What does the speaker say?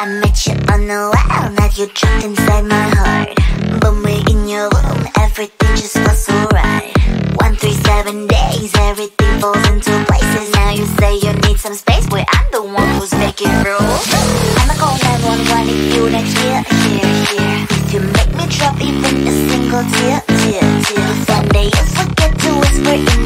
I met you on the wild night, you trapped inside my heart. But me in your room, everything just was so right. 1, 3, 7 days, everything falls into places. Now you say you need some space, boy, I'm the one who's making rules. I'ma call 911 if you next year, here. If you make me drop even a single tear, Someday you'll forget to whisper in